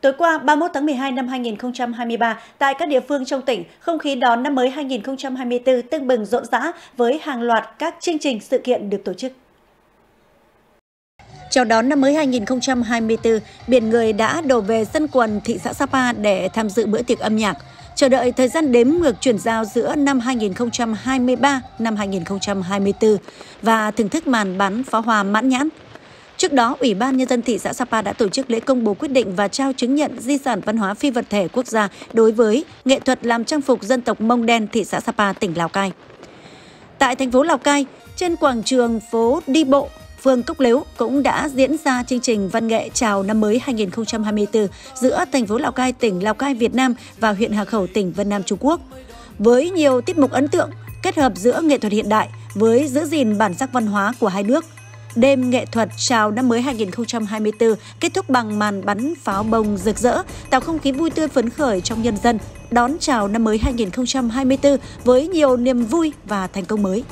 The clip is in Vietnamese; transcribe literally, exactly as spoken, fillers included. Tối qua, ba mươi mốt tháng mười hai năm hai nghìn không trăm hai mươi ba, tại các địa phương trong tỉnh, không khí đón năm mới hai nghìn không trăm hai mươi tư tưng bừng rộn rã với hàng loạt các chương trình sự kiện được tổ chức. Chào đón năm mới hai nghìn không trăm hai mươi tư, biển người đã đổ về sân quần thị xã Sa Pa để tham dự bữa tiệc âm nhạc, chờ đợi thời gian đếm ngược chuyển giao giữa năm hai nghìn không trăm hai mươi ba, năm hai nghìn không trăm hai mươi tư và thưởng thức màn bắn pháo hoa mãn nhãn. Trước đó, Ủy ban Nhân dân thị xã Sa Pa đã tổ chức lễ công bố quyết định và trao chứng nhận di sản văn hóa phi vật thể quốc gia đối với nghệ thuật làm trang phục dân tộc Mông Đen thị xã Sa Pa, tỉnh Lào Cai. Tại thành phố Lào Cai, trên quảng trường phố đi bộ, phường Cốc Lếu cũng đã diễn ra chương trình văn nghệ chào năm mới hai nghìn không trăm hai mươi tư giữa thành phố Lào Cai, tỉnh Lào Cai, Việt Nam và huyện Hà Khẩu, tỉnh Vân Nam, Trung Quốc. Với nhiều tiết mục ấn tượng kết hợp giữa nghệ thuật hiện đại với giữ gìn bản sắc văn hóa của hai nước. Đêm nghệ thuật chào năm mới hai nghìn không trăm hai mươi tư kết thúc bằng màn bắn pháo bông rực rỡ, tạo không khí vui tươi phấn khởi trong nhân dân, đón chào năm mới hai nghìn không trăm hai mươi tư với nhiều niềm vui và thành công mới.